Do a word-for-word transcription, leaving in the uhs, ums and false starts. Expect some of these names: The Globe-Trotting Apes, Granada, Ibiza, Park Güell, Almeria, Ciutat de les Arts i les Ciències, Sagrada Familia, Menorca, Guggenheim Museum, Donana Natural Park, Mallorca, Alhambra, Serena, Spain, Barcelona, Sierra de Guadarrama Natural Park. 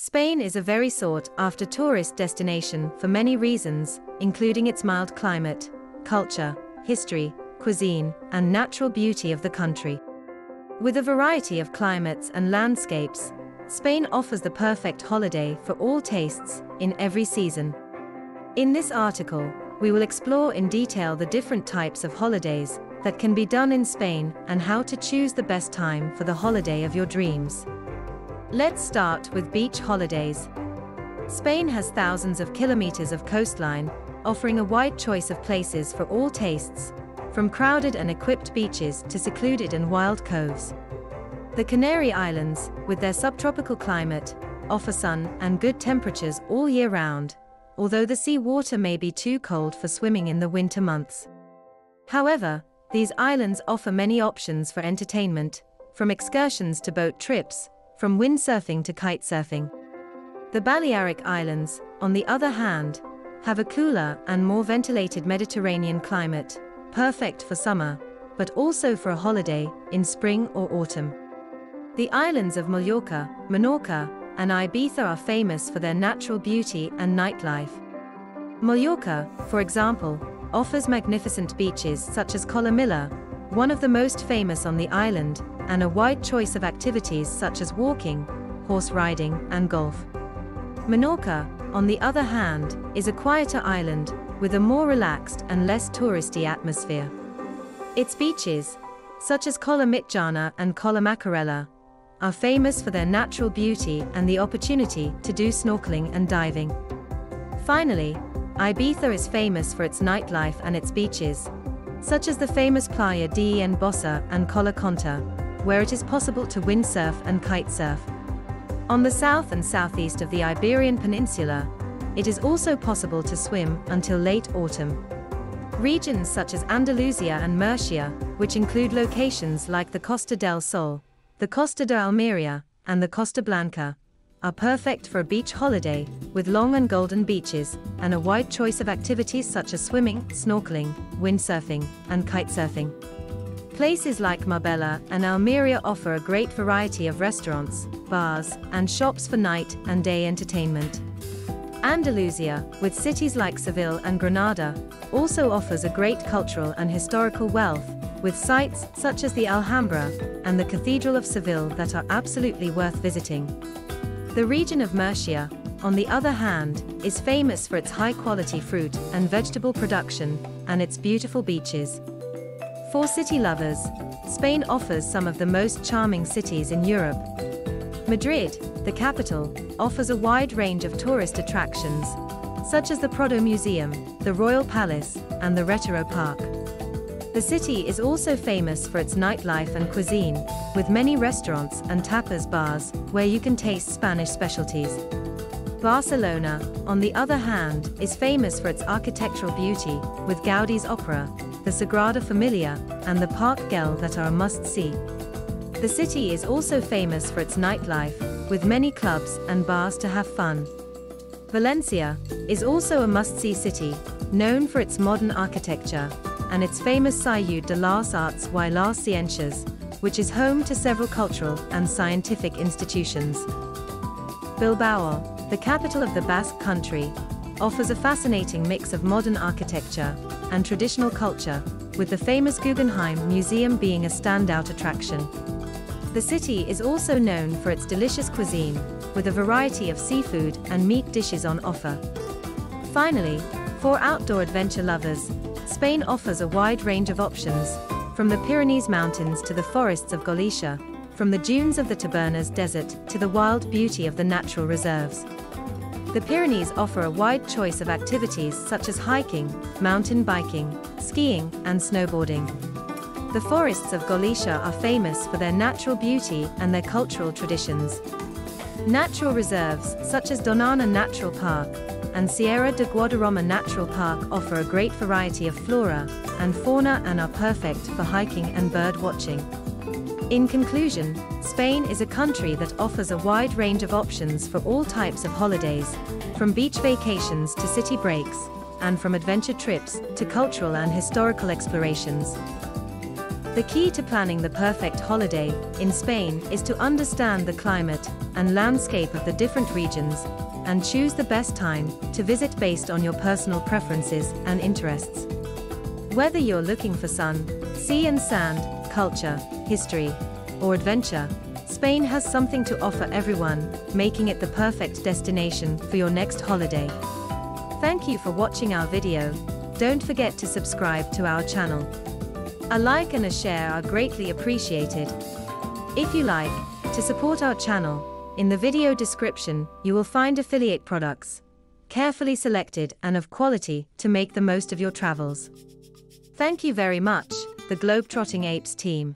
Spain is a very sought-after tourist destination for many reasons, including its mild climate, culture, history, cuisine, and natural beauty of the country. With a variety of climates and landscapes, Spain offers the perfect holiday for all tastes, in every season. In this article, we will explore in detail the different types of holidays that can be done in Spain and how to choose the best time for the holiday of your dreams. Let's start with beach holidays. Spain has thousands of kilometers of coastline, offering a wide choice of places for all tastes, from crowded and equipped beaches to secluded and wild coves. The Canary Islands, with their subtropical climate, offer sun and good temperatures all year round, although the sea water may be too cold for swimming in the winter months. However, these islands offer many options for entertainment, from excursions to boat trips, from windsurfing to kitesurfing. The Balearic Islands, on the other hand, have a cooler and more ventilated Mediterranean climate, perfect for summer, but also for a holiday in spring or autumn. The islands of Mallorca, Menorca, and Ibiza are famous for their natural beauty and nightlife. Mallorca, for example, offers magnificent beaches such as Colomilla, one of the most famous on the island, and a wide choice of activities such as walking, horse riding, and golf. Menorca, on the other hand, is a quieter island, with a more relaxed and less touristy atmosphere. Its beaches, such as Colla Mitjana and Colla Macarella, are famous for their natural beauty and the opportunity to do snorkeling and diving. Finally, Ibiza is famous for its nightlife and its beaches, such as the famous Playa de En Bossa and Colla Concha, where it is possible to windsurf and kitesurf. On the south and southeast of the Iberian Peninsula, it is also possible to swim until late autumn. Regions such as Andalusia and Murcia, which include locations like the Costa del Sol, the Costa de Almeria, and the Costa Blanca, are perfect for a beach holiday, with long and golden beaches, and a wide choice of activities such as swimming, snorkeling, windsurfing, and kitesurfing. Places like Marbella and Almeria offer a great variety of restaurants, bars, and shops for night and day entertainment. Andalusia, with cities like Seville and Granada, also offers a great cultural and historical wealth, with sites such as the Alhambra and the Cathedral of Seville that are absolutely worth visiting. The region of Murcia, on the other hand, is famous for its high-quality fruit and vegetable production and its beautiful beaches. For city lovers, Spain offers some of the most charming cities in Europe. Madrid, the capital, offers a wide range of tourist attractions, such as the Prado Museum, the Royal Palace, and the Retiro Park. The city is also famous for its nightlife and cuisine, with many restaurants and tapas bars, where you can taste Spanish specialties. Barcelona, on the other hand, is famous for its architectural beauty, with Gaudi's opera, the Sagrada Familia, and the Park Güell that are a must-see. The city is also famous for its nightlife, with many clubs and bars to have fun. Valencia is also a must-see city, known for its modern architecture, and its famous Ciutat de les Arts i les Ciències, which is home to several cultural and scientific institutions. Bilbao, the capital of the Basque Country, offers a fascinating mix of modern architecture and traditional culture, with the famous Guggenheim Museum being a standout attraction. The city is also known for its delicious cuisine, with a variety of seafood and meat dishes on offer. Finally, for outdoor adventure lovers, Spain offers a wide range of options, from the Pyrenees Mountains to the forests of Galicia, from the dunes of the Tabernas Desert to the wild beauty of the natural reserves. The Pyrenees offer a wide choice of activities such as hiking, mountain biking, skiing, and snowboarding. The forests of Galicia are famous for their natural beauty and their cultural traditions. Natural reserves such as Donana Natural Park and Sierra de Guadarrama Natural Park offer a great variety of flora and fauna and are perfect for hiking and bird watching. In conclusion, Spain is a country that offers a wide range of options for all types of holidays, from beach vacations to city breaks, and from adventure trips to cultural and historical explorations. The key to planning the perfect holiday in Spain is to understand the climate and landscape of the different regions and choose the best time to visit based on your personal preferences and interests. Whether you're looking for sun, sea and sand, culture, history, or adventure, Spain has something to offer everyone, making it the perfect destination for your next holiday. Thank you for watching our video. Don't forget to subscribe to our channel. A like and a share are greatly appreciated. If you like to support our channel, in the video description you will find affiliate products, carefully selected and of quality to make the most of your travels. Thank you very much, the Globe-Trotting Apes team.